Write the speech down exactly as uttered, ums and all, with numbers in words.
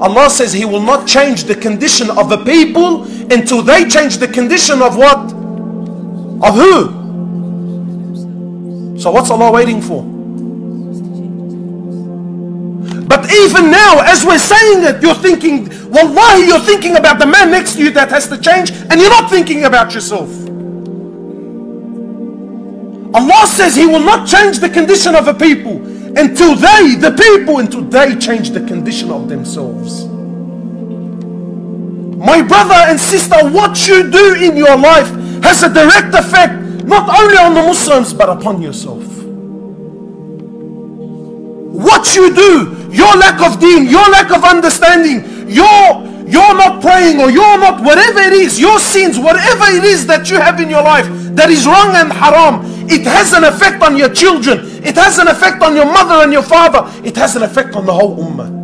Allah says He will not change the condition of the people until they change the condition of what? Of who? So what's Allah waiting for? But even now, as we're saying it, you're thinking, Wallahi, you're thinking about the man next to you that has to change, and you're not thinking about yourself. Allah says He will not change the condition of a people until they, the people, until they change the condition of themselves. My brother and sister, what you do in your life has a direct effect not only on the Muslims but upon yourself. What you do, your lack of deen, your lack of understanding, your you're not praying, or you're not, whatever it is, your sins, whatever it is that you have in your life that is wrong and haram, it has an effect on your children, it has an effect on your mother and your father, it has an effect on the whole ummah.